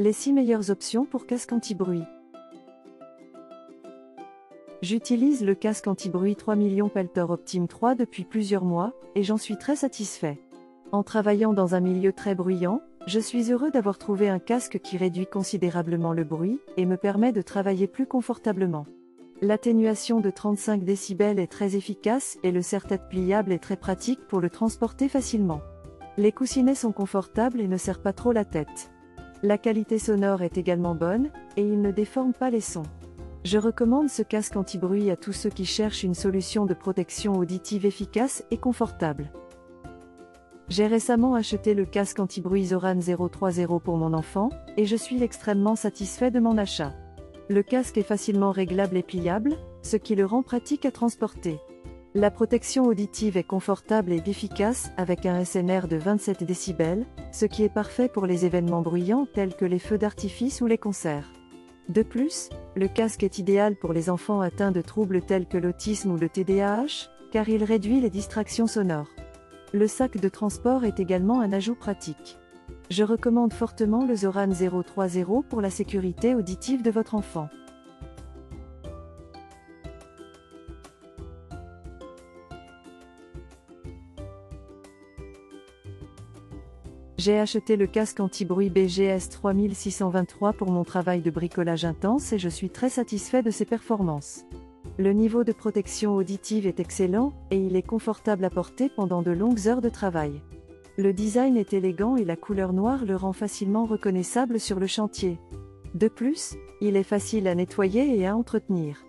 Les 6 meilleures options pour casque anti-bruit. J'utilise le casque anti-bruit 3 millions Peltor Optime 3 depuis plusieurs mois, et j'en suis très satisfait. En travaillant dans un milieu très bruyant, je suis heureux d'avoir trouvé un casque qui réduit considérablement le bruit, et me permet de travailler plus confortablement. L'atténuation de 35 décibels est très efficace et le serre-tête pliable est très pratique pour le transporter facilement. Les coussinets sont confortables et ne serrent pas trop la tête. La qualité sonore est également bonne, et il ne déforme pas les sons. Je recommande ce casque anti-bruit à tous ceux qui cherchent une solution de protection auditive efficace et confortable. J'ai récemment acheté le casque anti-bruit ZOHAN 030 pour mon enfant, et je suis extrêmement satisfait de mon achat. Le casque est facilement réglable et pliable, ce qui le rend pratique à transporter. La protection auditive est confortable et efficace avec un SNR de 27 décibels, ce qui est parfait pour les événements bruyants tels que les feux d'artifice ou les concerts. De plus, le casque est idéal pour les enfants atteints de troubles tels que l'autisme ou le TDAH, car il réduit les distractions sonores. Le sac de transport est également un ajout pratique. Je recommande fortement le ZOHAN 030 pour la sécurité auditive de votre enfant. J'ai acheté le casque anti-bruit BGS 3623 pour mon travail de bricolage intense et je suis très satisfait de ses performances. Le niveau de protection auditive est excellent, et il est confortable à porter pendant de longues heures de travail. Le design est élégant et la couleur noire le rend facilement reconnaissable sur le chantier. De plus, il est facile à nettoyer et à entretenir.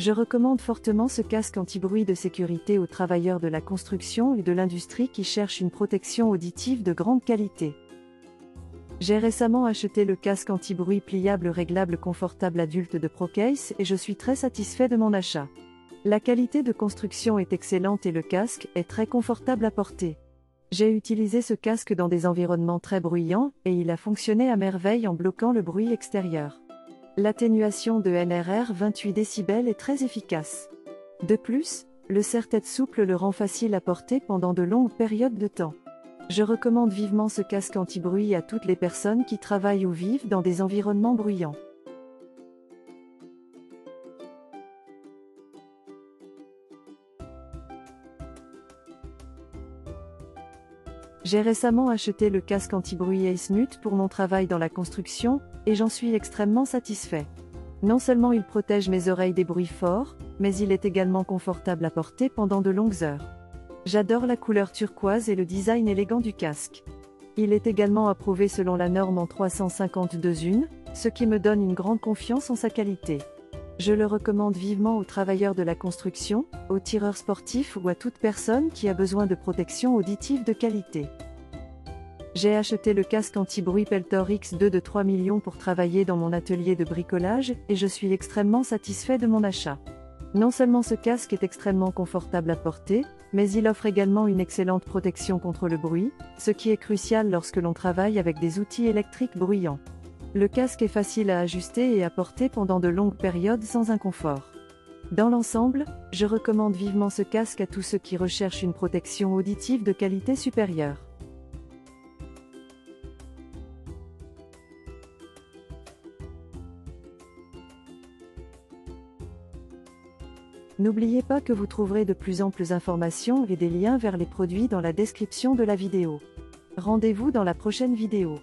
Je recommande fortement ce casque anti-bruit de sécurité aux travailleurs de la construction et de l'industrie qui cherchent une protection auditive de grande qualité. J'ai récemment acheté le casque anti-bruit pliable réglable confortable adulte de Procase et je suis très satisfait de mon achat. La qualité de construction est excellente et le casque est très confortable à porter. J'ai utilisé ce casque dans des environnements très bruyants et il a fonctionné à merveille en bloquant le bruit extérieur. L'atténuation de NRR 28 décibels est très efficace. De plus, le serre-tête souple le rend facile à porter pendant de longues périodes de temps. Je recommande vivement ce casque anti-bruit à toutes les personnes qui travaillent ou vivent dans des environnements bruyants. J'ai récemment acheté le casque anti-bruit Ace Mute pour mon travail dans la construction, et j'en suis extrêmement satisfait. Non seulement il protège mes oreilles des bruits forts, mais il est également confortable à porter pendant de longues heures. J'adore la couleur turquoise et le design élégant du casque. Il est également approuvé selon la norme en 352-1, ce qui me donne une grande confiance en sa qualité. Je le recommande vivement aux travailleurs de la construction, aux tireurs sportifs ou à toute personne qui a besoin de protection auditive de qualité. J'ai acheté le casque anti-bruit Peltor X2 de 3 millions pour travailler dans mon atelier de bricolage et je suis extrêmement satisfait de mon achat. Non seulement ce casque est extrêmement confortable à porter, mais il offre également une excellente protection contre le bruit, ce qui est crucial lorsque l'on travaille avec des outils électriques bruyants. Le casque est facile à ajuster et à porter pendant de longues périodes sans inconfort. Dans l'ensemble, je recommande vivement ce casque à tous ceux qui recherchent une protection auditive de qualité supérieure. N'oubliez pas que vous trouverez de plus amples informations et des liens vers les produits dans la description de la vidéo. Rendez-vous dans la prochaine vidéo.